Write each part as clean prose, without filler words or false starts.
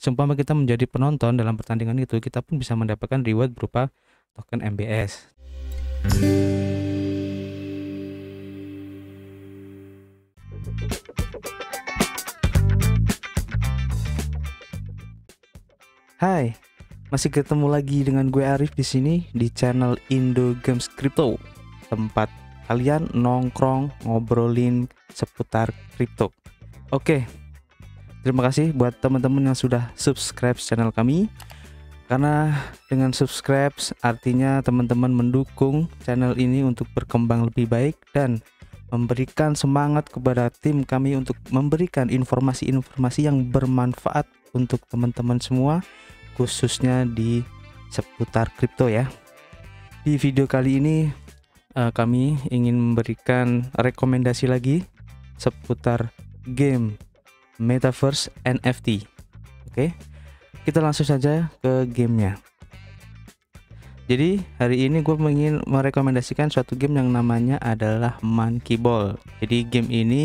seumpama kita menjadi penonton dalam pertandingan itu, kita pun bisa mendapatkan reward berupa token MBS. Hai, masih ketemu lagi dengan gue Arif di sini di channel Indo Games Crypto, tempat kalian nongkrong ngobrolin seputar kripto. Oke, terima kasih buat teman-teman yang sudah subscribe channel kami, karena dengan subscribe artinya teman-teman mendukung channel ini untuk berkembang lebih baik dan memberikan semangat kepada tim kami untuk memberikan informasi-informasi yang bermanfaat untuk teman-teman semua, khususnya di seputar kripto ya. Di video kali ini kami ingin memberikan rekomendasi lagi seputar game Metaverse NFT. Oke, kita langsung saja ke gamenya. Jadi hari ini gue ingin merekomendasikan suatu game yang namanya adalah Monkey Ball. Jadi game ini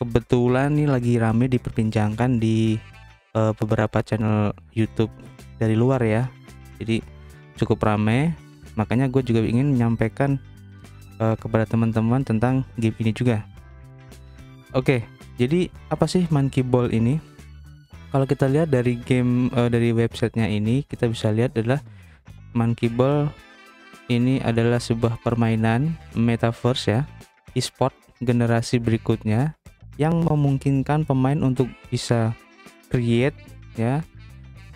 kebetulan nih lagi rame diperbincangkan di beberapa channel YouTube dari luar ya. Jadi cukup rame, makanya gue juga ingin menyampaikan kepada teman-teman tentang game ini juga. Oke, jadi apa sih Monkey Ball ini? Kalau kita lihat dari game dari websitenya ini, kita bisa lihat adalah Monkey Ball ini adalah sebuah permainan metaverse ya, e-sport generasi berikutnya yang memungkinkan pemain untuk bisa create ya,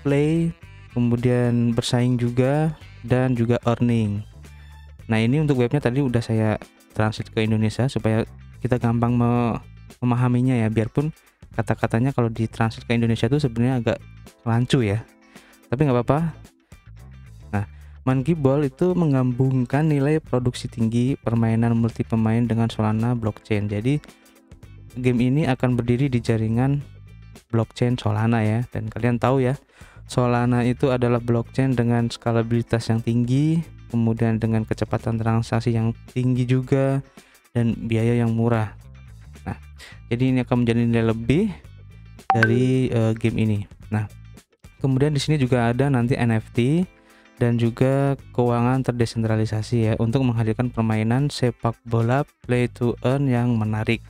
play, kemudian bersaing juga dan juga earning. Nah, ini untuk webnya tadi udah saya translate ke Indonesia supaya kita gampang memahaminya ya, biarpun kata-katanya kalau ditranslate ke Indonesia itu sebenarnya agak lancu ya, tapi nggak apa-apa. Monkey Ball itu menggabungkan nilai produksi tinggi permainan multi pemain dengan Solana blockchain. Jadi game ini akan berdiri di jaringan blockchain Solana ya, dan kalian tahu ya, Solana itu adalah blockchain dengan skalabilitas yang tinggi, kemudian dengan kecepatan transaksi yang tinggi juga dan biaya yang murah. Nah, jadi ini akan menjadi nilai lebih dari game ini. Nah, kemudian di sini juga ada nanti NFT dan juga keuangan terdesentralisasi ya, untuk menghadirkan permainan sepak bola play to earn yang menarik,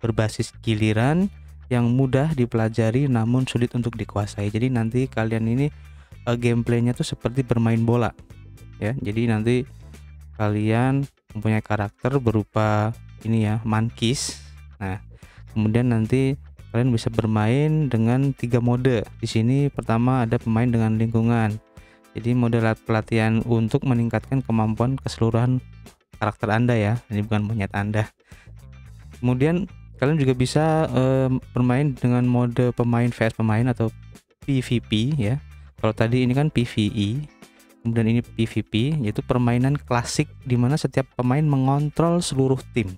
berbasis giliran yang mudah dipelajari namun sulit untuk dikuasai. Jadi nanti kalian ini gameplaynya tuh seperti bermain bola ya. Jadi nanti kalian mempunyai karakter berupa ini ya, monkeys. Nah, kemudian nanti kalian bisa bermain dengan 3 mode. Di sini pertama ada pemain dengan lingkungan. Jadi model pelatihan untuk meningkatkan kemampuan keseluruhan karakter Anda ya, ini bukan monyet Anda. Kemudian kalian juga bisa bermain dengan mode pemain vs pemain atau PVP ya. Kalau tadi ini kan PVE, kemudian ini PVP, yaitu permainan klasik di mana setiap pemain mengontrol seluruh tim.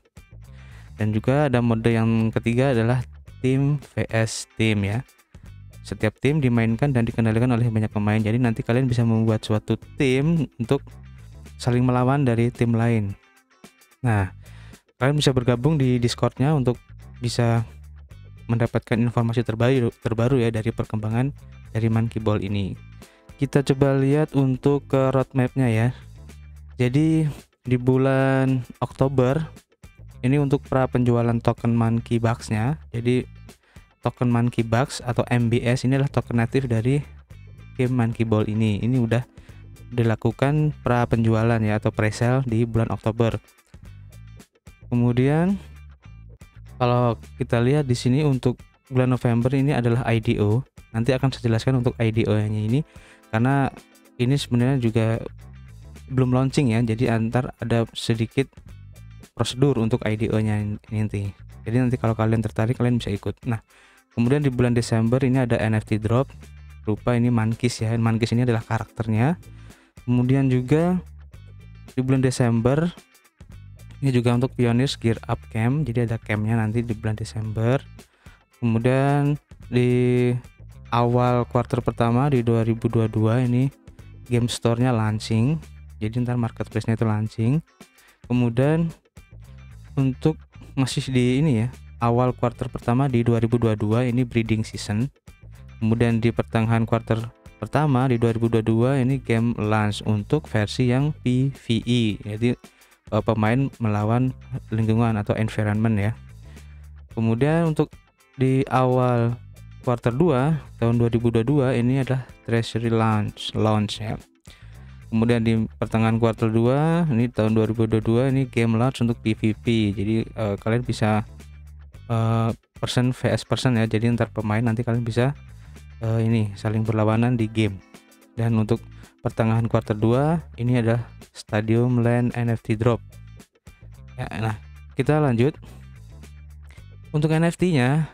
Dan juga ada mode yang ketiga adalah tim vs tim ya. Setiap tim dimainkan dan dikendalikan oleh banyak pemain. Jadi nanti kalian bisa membuat suatu tim untuk saling melawan dari tim lain. Nah, kalian bisa bergabung di Discord-nya untuk bisa mendapatkan informasi terbaru ya dari perkembangan dari Monkey Ball ini. Kita coba lihat untuk ke roadmap-nya ya. Jadi di bulan Oktober ini untuk pra penjualan token Monkey Bucks-nya. Jadi token Monkey Bucks atau MBS ini adalah token natif dari game Monkey Ball ini. Ini udah dilakukan pra penjualan ya atau presale di bulan Oktober. Kemudian kalau kita lihat di sini untuk bulan November ini adalah IDO. Nanti akan saya jelaskan untuk IDO-nya ini, karena ini sebenarnya juga belum launching ya. Jadi antar ada sedikit prosedur untuk IDO-nya nanti. Jadi nanti kalau kalian tertarik kalian bisa ikut. Nah, kemudian di bulan Desember ini ada NFT drop berupa ini monkeys ya. Monkeys ini adalah karakternya. Kemudian juga di bulan Desember ini juga untuk Pioneers Gear Up Camp. Jadi ada campnya nanti di bulan Desember. Kemudian di awal kuartal pertama di 2022 ini game store-nya launching. Jadi ntar marketplace-nya itu launching. Kemudian untuk masih di ini ya, awal kuartal pertama di 2022 ini breeding season. Kemudian di pertengahan kuartal pertama di 2022 ini game launch untuk versi yang PVE, jadi pemain melawan lingkungan atau environment ya. Kemudian untuk di awal kuartal 2 tahun 2022 ini adalah Treasury launch ya. Kemudian di pertengahan kuartal 2 ini tahun 2022 ini game launch untuk PVP. Jadi kalian bisa person vs person ya. Jadi antar pemain nanti kalian bisa ini saling berlawanan di game. Dan untuk pertengahan kuartal 2 ini adalah Stadium Land NFT Drop. Ya, nah, kita lanjut. Untuk NFT-nya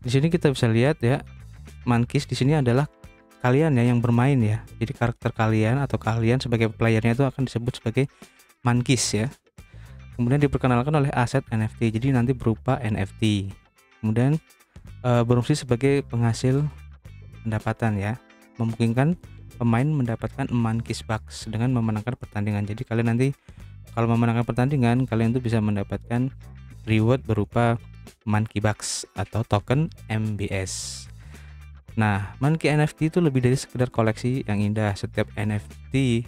di sini kita bisa lihat ya, monkeys di sini adalah kalian ya yang bermain ya. Jadi karakter kalian atau kalian sebagai playernya itu akan disebut sebagai monkeys ya. Kemudian diperkenalkan oleh aset NFT, jadi nanti berupa NFT. Kemudian berfungsi sebagai penghasil pendapatan ya, memungkinkan pemain mendapatkan monkeys box dengan memenangkan pertandingan. Jadi kalian nanti kalau memenangkan pertandingan kalian tuh bisa mendapatkan reward berupa monkey box atau token MBS. Nah, monkey NFT itu lebih dari sekedar koleksi yang indah. Setiap NFT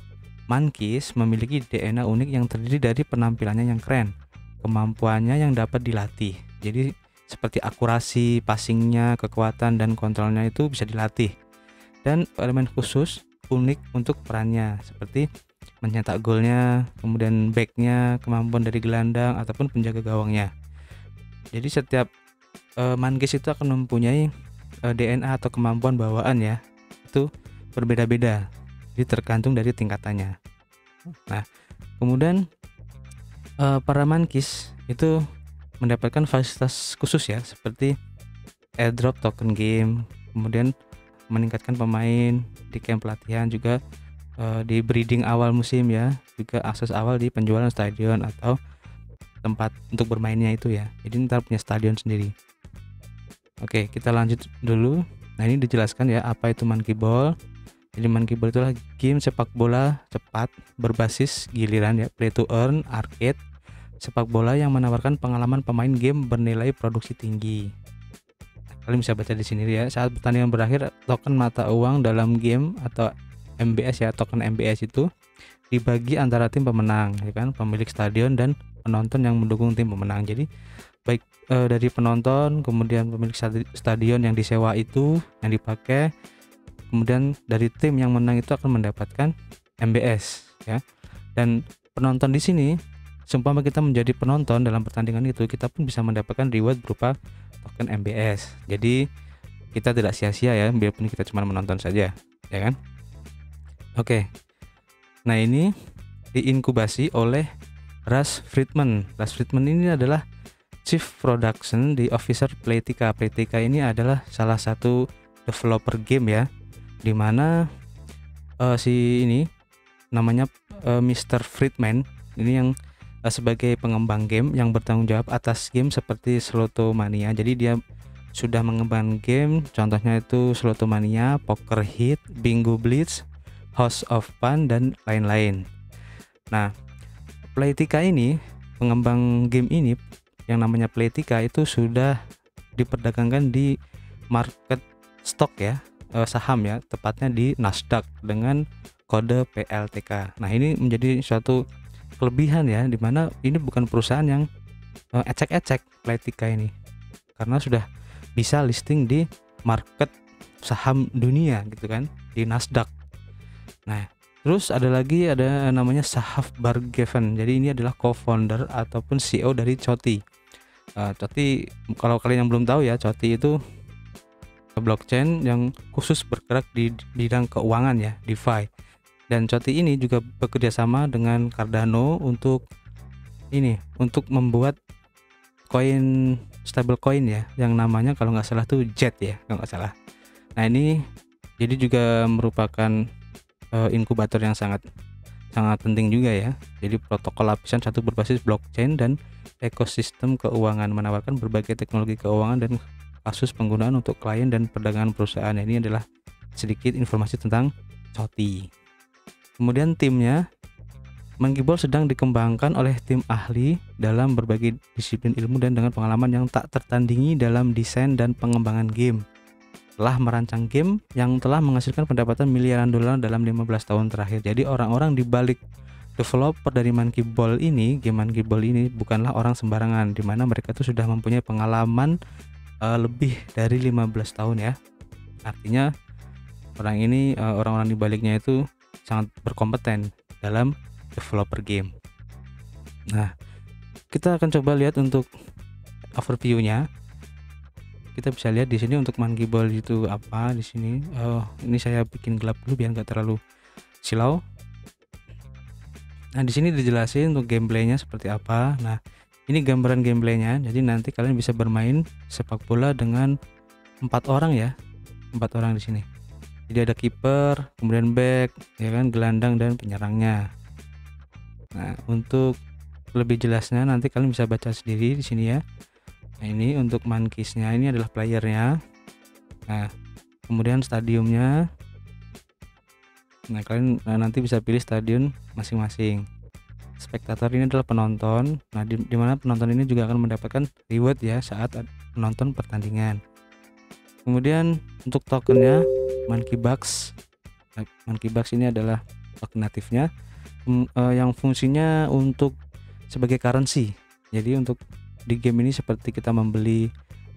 monkeys memiliki DNA unik yang terdiri dari penampilannya yang keren, kemampuannya yang dapat dilatih. Jadi seperti akurasi, passingnya, kekuatan, dan kontrolnya itu bisa dilatih. Dan elemen khusus unik untuk perannya seperti mencetak golnya, kemudian backnya, kemampuan dari gelandang ataupun penjaga gawangnya. Jadi setiap monkeys itu akan mempunyai DNA atau kemampuan bawaan ya, itu berbeda-beda, jadi tergantung dari tingkatannya. Nah, kemudian para monkeys itu mendapatkan fasilitas khusus ya, seperti airdrop token game, kemudian meningkatkan pemain di camp pelatihan, juga di breeding awal musim ya, juga akses awal di penjualan stadion atau tempat untuk bermainnya itu ya. Jadi ntar punya stadion sendiri. Oke, kita lanjut dulu. Nah, ini dijelaskan ya apa itu Monkey Ball. Jadi Monkey Ball itulah game sepak bola cepat berbasis giliran ya, play to earn arcade sepak bola yang menawarkan pengalaman pemain game bernilai produksi tinggi. Kalian bisa baca di sini ya, saat pertandingan berakhir, token mata uang dalam game atau MBS ya, token MBS itu dibagi antara tim pemenang ya kan, pemilik stadion dan penonton yang mendukung tim pemenang. Jadi baik dari penonton, kemudian pemilik stadion yang disewa itu yang dipakai, kemudian dari tim yang menang itu akan mendapatkan MBS ya. Dan penonton di sini, seumpama kita menjadi penonton dalam pertandingan itu, kita pun bisa mendapatkan reward berupa token MBS. Jadi kita tidak sia-sia ya, biarpun kita cuma menonton saja ya kan. Oke, nah ini diinkubasi oleh Rush Friedman. Rush Friedman ini adalah Chief Production di Officer Playtika. Playtika ini adalah salah satu developer game ya, dimana si ini namanya Mr. Friedman ini yang sebagai pengembang game yang bertanggung jawab atas game seperti Slotomania. Jadi dia sudah mengembangkan game, contohnya itu Slotomania, Poker Hit, Bingo Blitz, House of Fun, dan lain-lain. Nah, Playtika ini, pengembang game ini yang namanya Playtika itu sudah diperdagangkan di market stock ya, saham ya, tepatnya di Nasdaq dengan kode PLTK. Nah, ini menjadi suatu kelebihan ya, dimana ini bukan perusahaan yang ecek-ecek Playtika ini, karena sudah bisa listing di market saham dunia gitu kan, di Nasdaq. Nah, terus ada lagi, ada namanya Sahaf Bargeven. Jadi ini adalah co-founder ataupun CEO dari Coti. Coti, kalau kalian yang belum tahu ya, Coti itu blockchain yang khusus bergerak di bidang keuangan ya, DeFi. Dan Coti ini juga bekerja sama dengan Cardano untuk ini, untuk membuat koin, stablecoin ya, yang namanya kalau nggak salah tuh Jet ya, kalau nggak salah. Nah, ini jadi juga merupakan inkubator yang sangat penting juga ya. Jadi protokol lapisan satu berbasis blockchain dan ekosistem keuangan, menawarkan berbagai teknologi keuangan dan kasus penggunaan untuk klien dan perdagangan perusahaan. Ini adalah sedikit informasi tentang Coti. Kemudian timnya, Monkey Ball sedang dikembangkan oleh tim ahli dalam berbagai disiplin ilmu dan dengan pengalaman yang tak tertandingi dalam desain dan pengembangan game. telah merancang game yang telah menghasilkan pendapatan miliaran dolar dalam 15 tahun terakhir. Jadi orang-orang di balik developer dari Monkey Ball ini, game Monkey Ball ini bukanlah orang sembarangan, dimana mereka itu sudah mempunyai pengalaman lebih dari 15 tahun ya. Artinya orang ini, orang-orang di baliknya itu sangat berkompeten dalam developer game. Nah, kita akan coba lihat untuk overview-nya. Kita bisa lihat di sini untuk Monkey Ball itu apa di sini. Oh, ini saya bikin gelap dulu biar nggak terlalu silau. Nah, di sini dijelasin untuk gameplaynya seperti apa. Nah, ini gambaran gameplaynya. Jadi nanti kalian bisa bermain sepak bola dengan 4 orang ya, 4 orang di sini. Jadi ada kiper, kemudian back, ya kan, gelandang dan penyerangnya. Nah, untuk lebih jelasnya nanti kalian bisa baca sendiri di sini ya. Nah, ini untuk monkeysnya, ini adalah playernya. Nah, kemudian stadiumnya. Nah, kalian nanti bisa pilih stadion masing-masing. Spektator ini adalah penonton. Nah, dimana penonton ini juga akan mendapatkan reward ya saat menonton pertandingan. Kemudian untuk tokennya Monkey Bucks. Nah, Monkey Bucks ini adalah token natifnya yang fungsinya untuk sebagai currency. Jadi untuk di game ini seperti kita membeli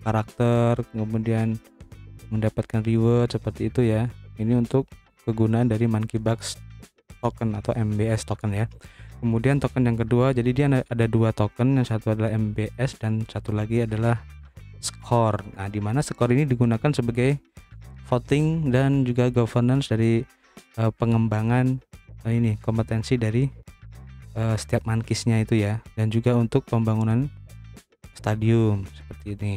karakter kemudian mendapatkan reward seperti itu ya. Ini untuk kegunaan dari Monkey Bucks token atau MBS token ya. Kemudian token yang kedua, jadi dia ada 2 token, yang satu adalah MBS dan satu lagi adalah skor. Nah, dimana skor ini digunakan sebagai voting dan juga governance dari pengembangan ini kompetensi dari setiap monkeysnya itu ya, dan juga untuk pembangunan stadium seperti ini,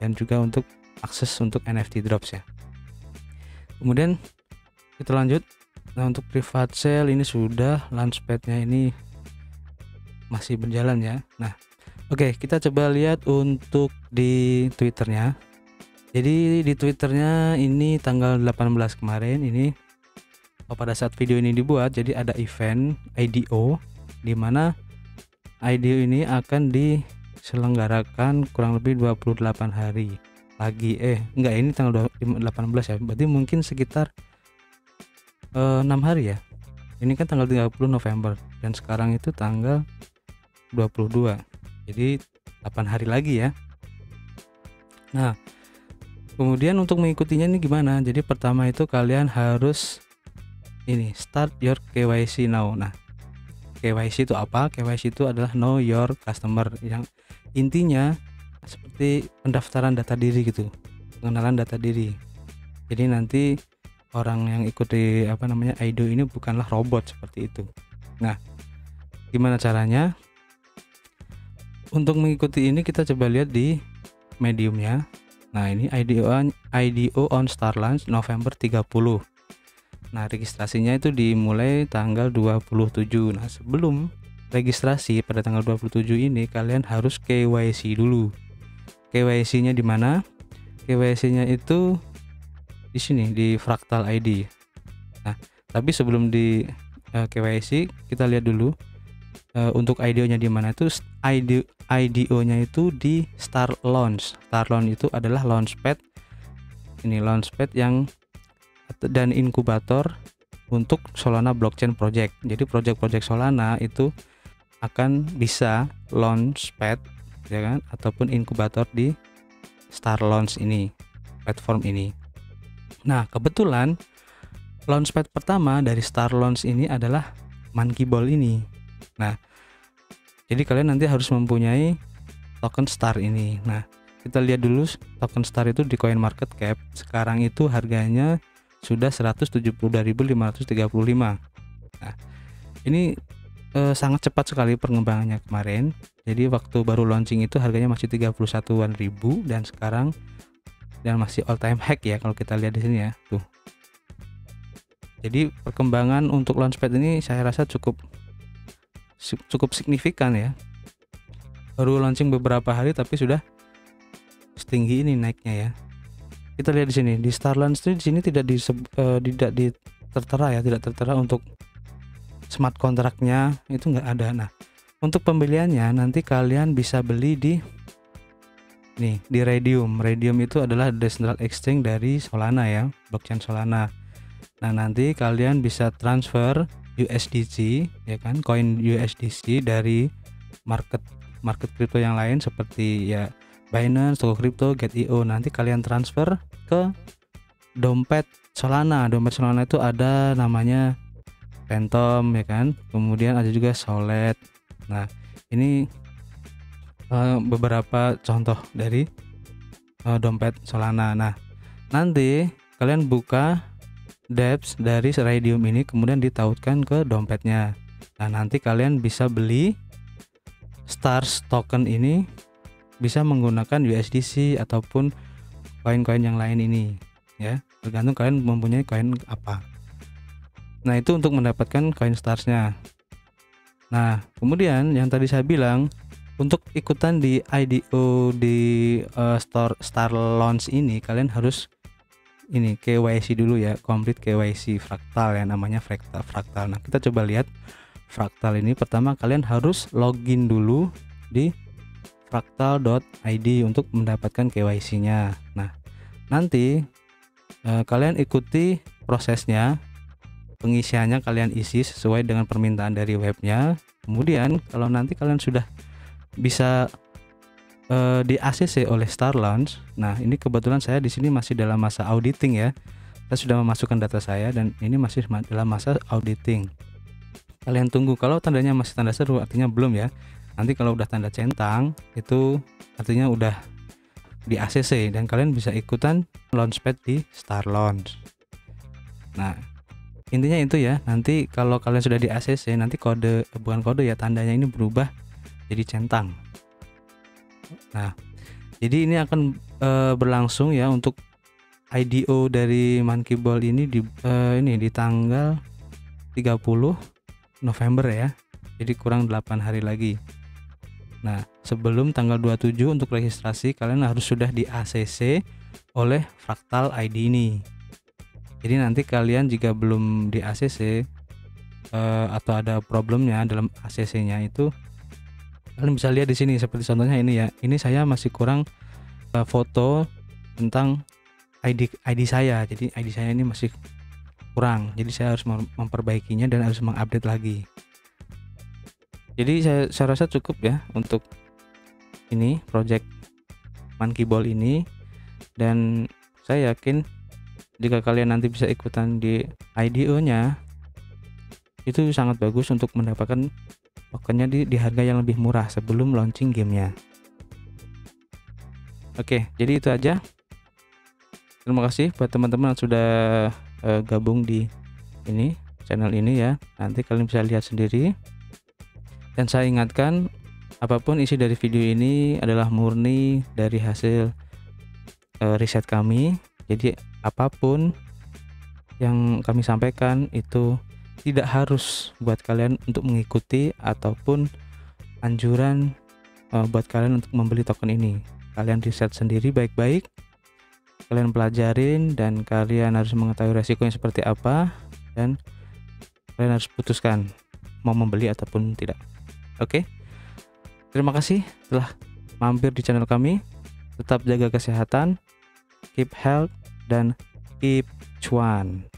dan juga untuk akses untuk NFT drops ya. Kemudian kita lanjut. Nah, untuk private sale ini sudah, launchpadnya ini masih berjalan ya. Nah, oke, kita coba lihat untuk di Twitternya. Jadi di Twitternya ini tanggal 18 kemarin ini, pada saat video ini dibuat, jadi ada event IDO, dimana IDO ini akan di selenggarakan kurang lebih 28 hari lagi. Enggak, ini tanggal 18 ya, berarti mungkin sekitar 6 hari ya. Ini kan tanggal 30 November, dan sekarang itu tanggal 22, jadi 8 hari lagi ya. Nah, kemudian untuk mengikutinya ini gimana? Jadi pertama itu kalian harus ini start your KYC now. Nah, KYC itu apa? KYC itu adalah know your customer, yang intinya seperti pendaftaran data diri gitu, pengenalan data diri. Jadi nanti orang yang ikuti apa namanya IDO ini bukanlah robot seperti itu. Nah, gimana caranya? Untuk mengikuti ini kita coba lihat di mediumnya. Nah, ini IDO on Star Launch November 30. Nah, registrasinya itu dimulai tanggal 27. Nah, sebelum registrasi pada tanggal 27 ini kalian harus KYC dulu. KYC-nya di mana? KYC-nya itu di sini di Fractal ID. Nah, tapi sebelum di KYC kita lihat dulu untuk IDO-nya di mana. Itu IDO-nya itu di Star Launch. Star Launch itu adalah launchpad. Ini launchpad yang dan inkubator untuk Solana blockchain project. Jadi project-project Solana itu akan bisa launchpad ya kan, ataupun inkubator di Star Launch ini, platform ini. Nah, kebetulan launchpad pertama dari Star Launch ini adalah Monkey Ball ini. Nah, jadi kalian nanti harus mempunyai token Star ini. Nah, kita lihat dulu token Star itu di CoinMarketCap sekarang itu harganya sudah 172.535. Nah, ini sangat cepat sekali perkembangannya kemarin. Jadi waktu baru launching itu harganya masih 31.000-an dan sekarang masih all time high ya kalau kita lihat di sini ya. Tuh. Jadi perkembangan untuk launchpad ini saya rasa cukup signifikan ya. Baru launching beberapa hari tapi sudah setinggi ini naiknya ya. Kita lihat di sini di Star Launch itu di sini tidak tertera untuk smart kontraknya itu nggak ada. Nah, untuk pembeliannya nanti kalian bisa beli di nih di Raydium. Raydium itu adalah decentralized exchange dari Solana ya, blockchain Solana. Nah, nanti kalian bisa transfer USDC ya kan, koin USDC dari market crypto yang lain seperti ya Binance, Tokocrypto, Get.io. Nanti kalian transfer ke dompet Solana. Dompet Solana itu ada namanya Phantom ya kan. Kemudian ada juga Sollet. Nah, ini beberapa contoh dari dompet Solana. Nah, nanti kalian buka dApps dari Raydium ini, kemudian ditautkan ke dompetnya. Nah, nanti kalian bisa beli Stars token ini, bisa menggunakan USDC ataupun koin-koin yang lain ini ya, tergantung kalian mempunyai koin apa. Nah, itu untuk mendapatkan koin Starsnya. Nah, kemudian yang tadi saya bilang untuk ikutan di IDO di Star Launch ini, kalian harus ini KYC dulu ya, complete KYC Fractal ya, namanya Fractal. Nah, kita coba lihat Fractal ini. Pertama, kalian harus login dulu di fractal.id untuk mendapatkan KYC-nya. Nah, nanti kalian ikuti prosesnya, pengisiannya kalian isi sesuai dengan permintaan dari webnya. Kemudian kalau nanti kalian sudah bisa di ACC oleh Star Launch. Nah, ini kebetulan saya di sini masih dalam masa auditing ya. Saya sudah memasukkan data saya dan ini masih dalam masa auditing. Kalian tunggu, kalau tandanya masih tanda seru artinya belum ya. Nanti kalau udah tanda centang itu artinya udah di ACC dan kalian bisa ikutan launchpad di Star Launch. Nah, intinya itu ya. Nanti kalau kalian sudah di ACC, nanti kode, bukan kode ya, tandanya ini berubah jadi centang. Nah, jadi ini akan berlangsung ya untuk IDO dari Monkey Ball ini di tanggal 30 November ya. Jadi kurang 8 hari lagi. Nah, sebelum tanggal 27 untuk registrasi kalian harus sudah di ACC oleh Fractal ID ini. Jadi nanti kalian jika belum di ACC atau ada problemnya dalam ACC-nya itu, kalian bisa lihat di sini seperti contohnya ini ya. Ini saya masih kurang foto tentang ID saya. Jadi ID saya ini masih kurang. Jadi saya harus memperbaikinya dan harus mengupdate lagi. Jadi saya rasa cukup ya untuk ini project Monkey Ball ini, dan saya yakin jika kalian nanti bisa ikutan di IDO nya itu sangat bagus untuk mendapatkan tokennya di harga yang lebih murah sebelum launching gamenya. Oke, jadi itu aja. Terima kasih buat teman-teman yang sudah gabung di ini channel ini ya. Nanti kalian bisa lihat sendiri. Dan saya ingatkan, apapun isi dari video ini adalah murni dari hasil riset kami. Jadi apapun yang kami sampaikan itu tidak harus buat kalian untuk mengikuti ataupun anjuran buat kalian untuk membeli token ini. Kalian riset sendiri baik-baik, kalian pelajarin, dan kalian harus mengetahui resikonya seperti apa, dan kalian harus putuskan mau membeli ataupun tidak. Oke, terima kasih telah mampir di channel kami. Tetap jaga kesehatan, keep health, dan keep cuan.